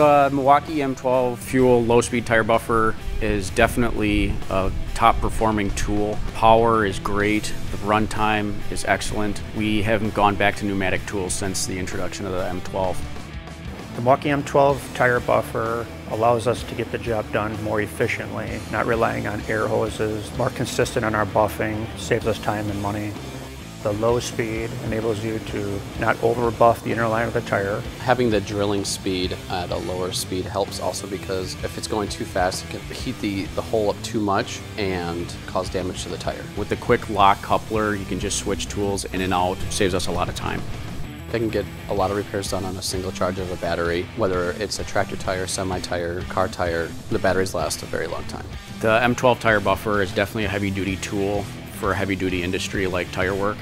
The Milwaukee M12 FUEL low-speed tire buffer is definitely a top-performing tool. Power is great, the runtime is excellent. We haven't gone back to pneumatic tools since the introduction of the M12. The Milwaukee M12 tire buffer allows us to get the job done more efficiently, not relying on air hoses, more consistent on our buffing, saves us time and money. The low speed enables you to not over-buff the inner line of the tire. Having the drilling speed at a lower speed helps also because if it's going too fast, it can heat the hole up too much and cause damage to the tire. With the quick lock coupler, you can just switch tools in and out. It saves us a lot of time. They can get a lot of repairs done on a single charge of a battery, whether it's a tractor tire, semi-tire, car tire. The batteries last a very long time. The M12 tire buffer is definitely a heavy-duty tool for a heavy-duty industry like tire work.